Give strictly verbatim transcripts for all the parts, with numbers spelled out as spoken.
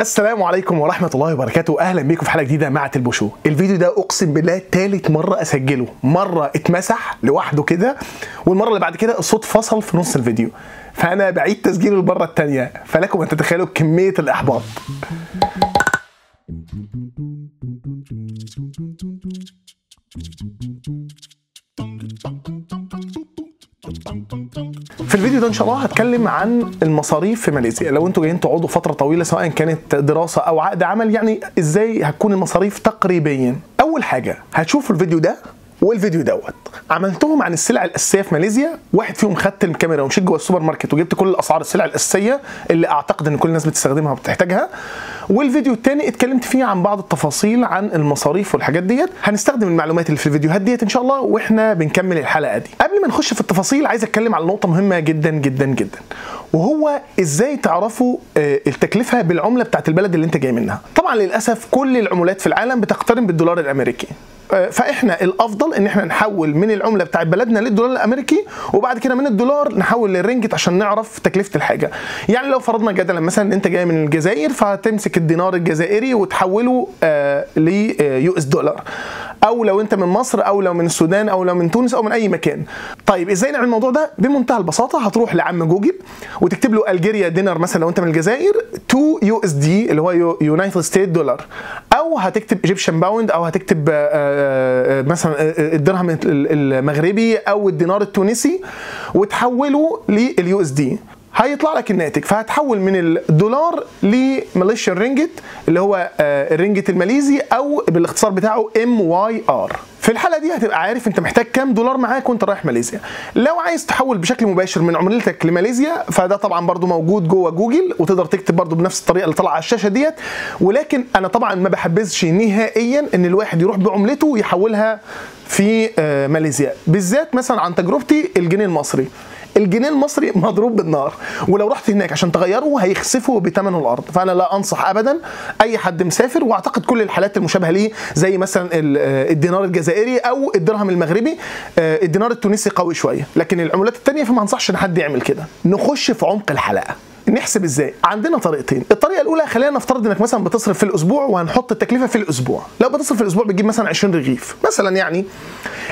السلام عليكم ورحمة الله وبركاته، أهلا بيكم في حلقة جديدة مع تلبوشو. الفيديو ده أقسم بالله تالت مرة أسجله، مرة اتمسح لوحده كده، والمرة اللي بعد كده الصوت فصل في نص الفيديو، فأنا بعيد تسجيله المرة التانية، فلكم أن تتخيلوا كمية الإحباط. في الفيديو ده ان شاء الله هتكلم عن المصاريف في ماليزيا، لو انتوا جايين تقعدوا فتره طويله سواء كانت دراسه او عقد عمل، يعني ازاي هتكون المصاريف تقريبيا. اول حاجه هتشوفوا الفيديو ده والفيديو دوت، عملتهم عن السلع الاساسيه في ماليزيا، واحد فيهم خدت الكاميرا ومشيت جوه السوبر ماركت وجبت كل الاسعار السلع الاساسيه اللي اعتقد ان كل الناس بتستخدمها وبتحتاجها، والفيديو الثاني اتكلمت فيه عن بعض التفاصيل عن المصاريف والحاجات ديت. هنستخدم المعلومات اللي في الفيديوهات ديت ان شاء الله واحنا بنكمل الحلقه دي. قبل ما نخش في التفاصيل عايز اتكلم على نقطه مهمه جدا جدا جدا، وهو ازاي تعرفوا التكلفه بالعمله بتاعت البلد اللي انت جاي منها. طبعا للاسف كل العملات في العالم بتقترن بالدولار الامريكي، فاحنا الافضل ان احنا نحول من العمله بتاعت بلدنا للدولار الامريكي، وبعد كده من الدولار نحول للرينجت عشان نعرف تكلفه الحاجه. يعني لو فرضنا جدلا مثلا انت جاي من الجزائر، فهتمسك الدينار الجزائري وتحوله آه ليو اس دولار، او لو انت من مصر او لو من السودان او لو من تونس او من اي مكان. طيب ازاي نعمل الموضوع ده؟ بمنتهى البساطه هتروح لعم جوجل وتكتب له الجيريا دينار مثلا لو انت من الجزائر تو يو اس دي اللي هو يونايتد ستيت دولار، او هتكتب ايجيبشن باوند، او هتكتب آه مثلا الدرهم المغربي او الدينار التونسي وتحوله لليو اس دي، هيطلع لك الناتج. فهتحول من الدولار لماليشيان رينجت اللي هو الرينجت الماليزي، او بالاختصار بتاعه ام واي ار. في الحلقه دي هتبقى عارف انت محتاج كام دولار معاك وانت رايح ماليزيا. لو عايز تحول بشكل مباشر من عملتك لماليزيا، فده طبعا برضو موجود جوه جوجل، وتقدر تكتب برضو بنفس الطريقه اللي طالعه على الشاشه ديت، ولكن انا طبعا ما بحبذش نهائيا ان الواحد يروح بعملته ويحولها في ماليزيا، بالذات مثلا عن تجربتي الجنيه المصري. الجنيه المصري مضروب بالنار، ولو رحت هناك عشان تغيره هيخسفه بثمنه الارض، فانا لا انصح ابدا اي حد مسافر. واعتقد كل الحالات المشابهه ليه زي مثلا الدينار الجزائري او الدرهم المغربي، الدينار التونسي قوي شويه، لكن العملات الثانيه فما انصحش ان حد يعمل كده. نخش في عمق الحلقه، نحسب ازاي؟ عندنا طريقتين. الطريقه الاولى، خلينا نفترض انك مثلا بتصرف في الاسبوع، وهنحط التكلفه في الاسبوع. لو بتصرف في الاسبوع بتجيب مثلا عشرين رغيف مثلا، يعني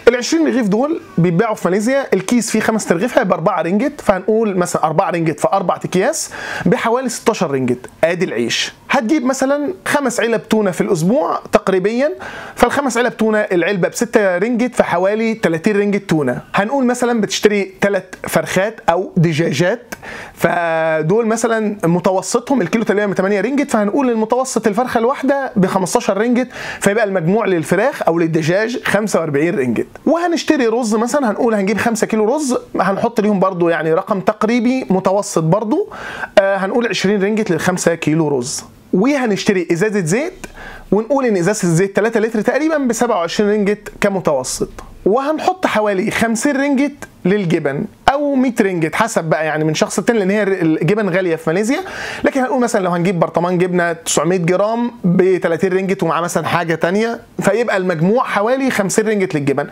ال عشرين رغيف دول بيتباعوا في ماليزيا، الكيس فيه خمس ترغيف هيبقى أربعة رينجت، فهنقول مثلا أربعة رينجت في أربعة أكياس بحوالي ستاشر رينجت. ادي العيش. هتجيب مثلا خمس علب تونه في الاسبوع تقريبا، فالخمس علب تونه العلبه ب ستة رينجت، فحوالي تلاتين رينجت تونه. هنقول مثلا بتشتري ثلاث فرخات او دجاجات، فدول مثلا متوسطهم الكيلو تقريبا تمانية رينجت، فهنقول المتوسط الفرخه الواحده ب خمستاشر رينجت، فيبقى المجموع للفراخ او للدجاج خمسة وأربعين رينجت. وهنشتري رز مثلا، هنقول هنجيب خمسة كيلو رز، هنحط ليهم برضو يعني رقم تقريبي متوسط برضو، آه هنقول عشرين رينجت لل خمسة كيلو رز. وهنشتري ازازه زيت، ونقول ان ازازه الزيت تلاتة لتر تقريبا ب سبعة وعشرين رينجت كمتوسط، وهنحط حوالي خمسين رينجت للجبن او مية رينجت حسب بقى يعني من شخص للتاني، لان هي الجبن غاليه في ماليزيا، لكن هنقول مثلا لو هنجيب برطمان جبنه تسعمية جرام ب تلاتين رينجت ومعاه مثلا حاجه ثانيه، فيبقى المجموع حوالي خمسين رينجت للجبن،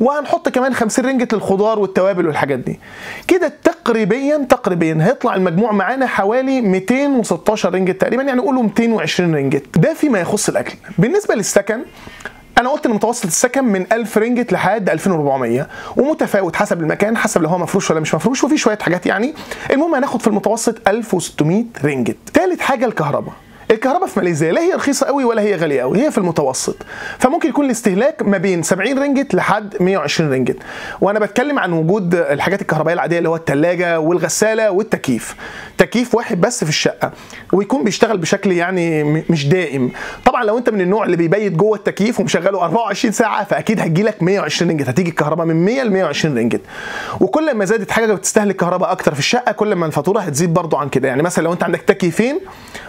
وهنحط كمان خمسين رينجت للخضار والتوابل والحاجات دي. كده تقريبا تقريبا هيطلع المجموع معانا حوالي ميتين وستاشر رينجت تقريبا، يعني قولوا ميتين وعشرين رينجت. ده فيما يخص الاكل. بالنسبه للسكن، أنا قلت إن متوسط السكن من ألف رينجت لحد ألفين وأربعمية، ومتفاوت حسب المكان، حسب لو هو مفروش ولا مش مفروش، وفي شوية حاجات يعني. المهم هناخد في المتوسط ألف وستمية رينجت. تالت حاجة الكهرباء. الكهرباء في ماليزيا لا هي رخيصة قوي ولا هي غالية قوي، هي في المتوسط، فممكن يكون الاستهلاك ما بين سبعين رينجت لحد مية وعشرين رينجت، وأنا بتكلم عن وجود الحاجات الكهربائية العادية اللي هو التلاجة والغسالة والتكييف. تكييف واحد بس في الشقة، ويكون بيشتغل بشكل يعني مش دائم. طبعا لو أنت من النوع اللي بيبيت جوه التكييف ومشغله أربعة وعشرين ساعة، فأكيد هتجيلك مية وعشرين رينجت، هتيجي الكهرباء من مية ل مية وعشرين رينجت. وكل ما زادت حاجة بتستهلك كهرباء أكتر في الشقة، كل ما الفاتورة هتزيد برضه عن كده. يعني مثلا لو أنت عندك تكييفين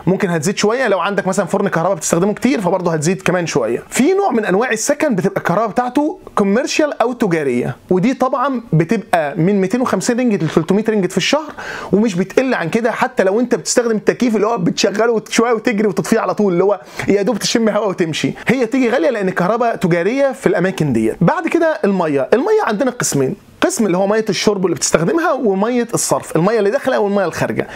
ممكن هتزيد شوية، لو عندك مثلا فرن كهرباء بتستخدمه كتير فبرضه هتزيد كمان شويه. في نوع من انواع السكن بتبقى الكهرباء بتاعته كوميرشال او تجاريه، ودي طبعا بتبقى من ميتين وخمسين رينجت ل تلتمية رينجت في الشهر، ومش بتقل عن كده حتى لو انت بتستخدم التكييف اللي هو بتشغله شويه وتجري وتطفيه على طول، اللي هو يا دوب تشم هواء وتمشي. هي تيجي غاليه لان الكهرباء تجاريه في الاماكن ديت. بعد كده الميه، الميه عندنا قسمين، قسم اللي هو ميه الشرب اللي بتستخدمها وميه الصرف، الميه اللي داخله والميه اللي خارجه.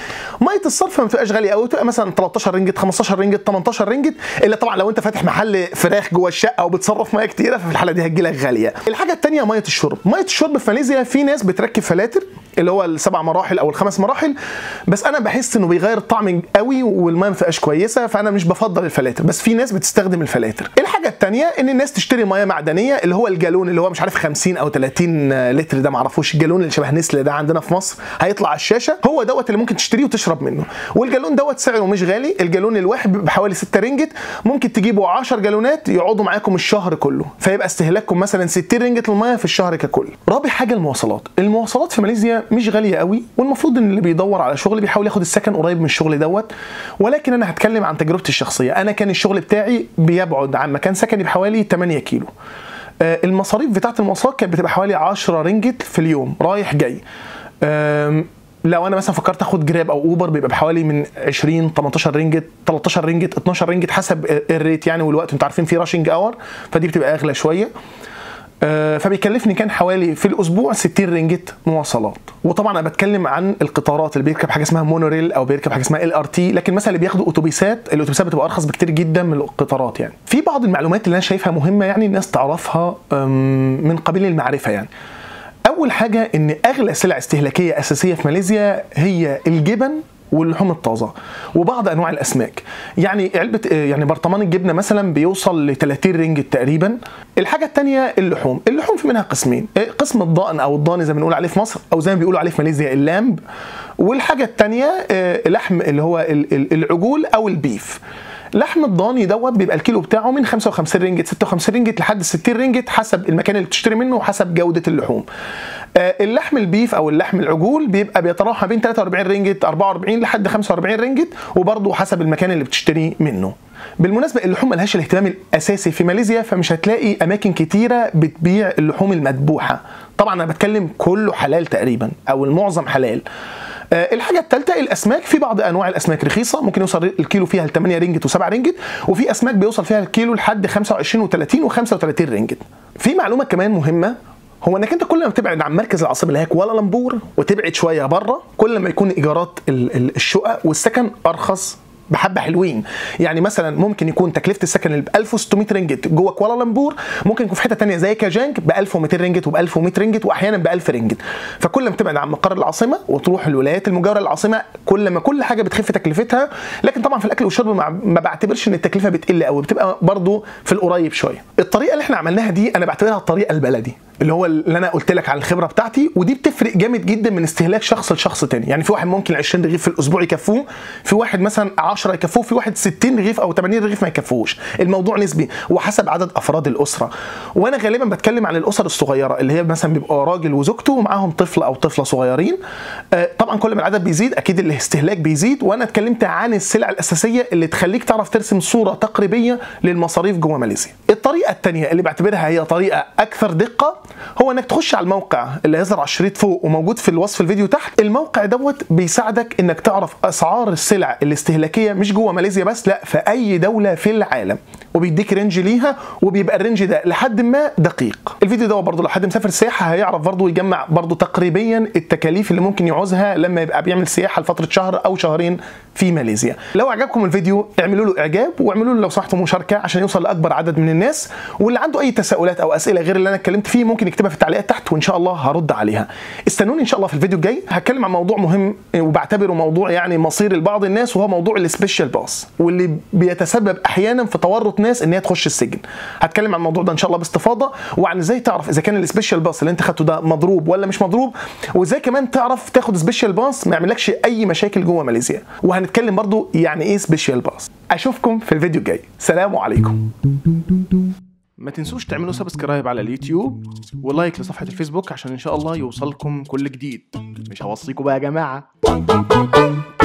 ميه الصرف ما بتبقاش غاليه قوي، بتبقى مثلا تلتاشر رينجت، خمستاشر رينجت، تمنتاشر رينجت، الا طبعا لو انت فاتح محل فراخ جوه الشقه وبتصرف ميه كتيره ففي الحاله دي هتجيلك غاليه. الحاجه الثانيه ميه الشرب، ميه الشرب في ماليزيا في ناس بتركب فلاتر اللي هو السبع مراحل او الخمس مراحل، بس انا بحس انه بيغير الطعم قوي والميه ما بتبقاش كويسه، فانا مش بفضل الفلاتر، بس في ناس بتستخدم الفلاتر. الحاجه الثانيه ان الناس تشتري ميه معدنيه اللي هو الجالون اللي هو مش عارف خمسين او تلاتين لتر، ده معرفوش، الجالون اللي شبه نسل ده عندنا في مصر هيطلع على الشاشه، هو دوت اللي ممكن تشتريه وتشرب منه. والجالون دوت سعره مش غالي، الجالون الواحد بحوالي ستة رينجت، ممكن تجيبوا عشر جالونات يقعدوا معاكم الشهر كله، فيبقى استهلاككم مثلا ستين رينجت للميه في الشهر ككل. رابع حاجه المواصلات، المواصلات في ماليزيا مش غاليه قوي، والمفروض ان اللي بيدور على شغل بيحاول ياخد السكن قريب من الشغل دوت، ولكن انا هتكلم عن تجربتي الشخصيه. انا كان الشغل بتاعي بيبعد عن مكان سكني بحوالي تمانية كيلو، المصاريف بتاعه المواصلات كانت بتبقى حوالي عشرة رينجت في اليوم رايح جاي. لو انا مثلا فكرت اخد جراب او اوبر بيبقى بحوالي من عشرين، تمنتاشر رينجت، تلتاشر رينجت، اتناشر رينجت، حسب الريت يعني والوقت، انتوا عارفين في راشنج اور فدي بتبقى اغلى شويه. فبيكلفني كان حوالي في الاسبوع ستين رينجت مواصلات. وطبعا انا بتكلم عن القطارات، اللي بيركب حاجه اسمها مونوريل او بيركب حاجه اسمها ال ار تي، لكن مثلا اللي بياخدوا اتوبيسات، الاتوبيسات بتبقى ارخص بكتير جدا من القطارات. يعني في بعض المعلومات اللي انا شايفها مهمه يعني الناس تعرفها من قبيل المعرفه. يعني اول حاجه ان اغلى سلع استهلاكيه اساسيه في ماليزيا هي الجبن واللحوم الطازه وبعض انواع الاسماك. يعني علبه يعني برطمان الجبنه مثلا بيوصل ل تلاتين رينجت تقريبا. الحاجه الثانيه اللحوم، اللحوم في منها قسمين، قسم الضأن او الضاني زي ما بنقول عليه في مصر، او زي ما بيقولوا عليه في ماليزيا اللامب، والحاجه الثانيه لحم اللي هو العجول او البيف. لحم الضاني دوت بيبقى الكيلو بتاعه من خمسة وخمسين رينجت، ستة وخمسين رينجت، لحد ستين رينجت، حسب المكان اللي بتشتري منه وحسب جوده اللحوم. اللحم البيف او اللحم العجول بيبقى بيتراوح بين تلاتة واربعين رينجت، اربعة واربعين لحد خمسة واربعين رينجت، وبرضه حسب المكان اللي بتشتري منه. بالمناسبه اللحوم ملهاش الاهتمام الاساسي في ماليزيا، فمش هتلاقي اماكن كتيره بتبيع اللحوم المذبوحه. طبعا انا بتكلم كله حلال تقريبا او المعظم حلال. الحاجه الثالثه الاسماك، في بعض انواع الاسماك رخيصه، ممكن يوصل الكيلو فيها ل تمانية رينجت و7 رينجت، وفي اسماك بيوصل فيها الكيلو لحد خمسة وعشرين و30 و35 رينجت. في معلومه كمان مهمه، هو انك انت كل ما بتبعد عن مركز العاصمه اللي هي كوالالمبور وتبعد شويه بره، كل ما يكون ايجارات الشقق والسكن ارخص بحبه حلوين. يعني مثلا ممكن يكون تكلفه السكن اللي ب الف وستمية رينجت جوه كوالالمبور ممكن يكون في حته ثانيه زي كاجانج ب الف ومتين رينجت وب الف ومية رينجت واحيانا ب الف رينجت. فكل ما بتبعد عن مقر العاصمه وتروح الولايات المجاوره للعاصمه كل ما كل حاجه بتخف تكلفتها. لكن طبعا في الاكل والشرب ما بعتبرش ان التكلفه بتقل قوي، بتبقى برضو في القريب شويه. الطريقه اللي احنا عملناها دي انا بعتبرها الطريقه البلدي اللي هو اللي انا قلت لك على الخبره بتاعتي، ودي بتفرق جامد جدا من استهلاك شخص لشخص تاني. يعني في واحد ممكن عشرين رغيف في الاسبوع يكفوه، في واحد مثلا عشرة يكفوه، في واحد ستين رغيف او تمانين رغيف ما يكفوش. الموضوع نسبي وحسب عدد افراد الاسره، وانا غالبا بتكلم عن الاسر الصغيره اللي هي مثلا بيبقى راجل وزوجته ومعاهم طفل او طفله صغيرين. طبعا كل ما العدد بيزيد اكيد الاستهلاك بيزيد. وانا اتكلمت عن السلع الاساسيه اللي تخليك تعرف ترسم صوره تقريبيه للمصاريف جوه ماليزيا. الطريقه الثانيه اللي بعتبرها هي طريقه اكثر دقه، هو انك تخش على الموقع اللي هيظهر على الشريط فوق وموجود في الوصف الفيديو تحت. الموقع دوت بيساعدك انك تعرف اسعار السلع الاستهلاكيه مش جوه ماليزيا بس، لا في اي دوله في العالم، وبيديك رينج ليها، وبيبقى الرينج ده لحد ما دقيق. الفيديو دوت برضه لو حد مسافر سياحه هيعرف برضه يجمع برضه تقريبا التكاليف اللي ممكن يعوزها لما يبقى بيعمل سياحه لفتره شهر او شهرين في ماليزيا. لو عجبكم الفيديو اعملوا له اعجاب، واعملوا له لو سمحتوا مشاركه عشان يوصل لاكبر عدد من الناس. واللي عنده اي تساؤلات او اسئله غير اللي انا اتكلمت فيه ممكن يكتبها في التعليقات تحت وان شاء الله هرد عليها. استنوني ان شاء الله في الفيديو الجاي، هتكلم عن موضوع مهم وبعتبره موضوع يعني مصير لبعض الناس، وهو موضوع السبيشال باص واللي بيتسبب احيانا في تورط ناس ان هي تخش السجن. هتكلم عن الموضوع ده ان شاء الله باستفاضه، وعن ازاي تعرف اذا كان السبيشال باص اللي انت خدته ده مضروب ولا مش مضروب، وازاي كمان تعرف تاخد سبيشال باص ما يعملكش اي مشاكل جوه ماليزيا. وهنتكلم برضو يعني ايه سبيشال باص. اشوفكم في الفيديو الجاي، سلام عليكم. ما تنسوش تعملوا سبسكرايب على اليوتيوب ولايك لصفحة الفيسبوك عشان ان شاء الله يوصلكم كل جديد. مش هوصيكم بقى يا جماعة.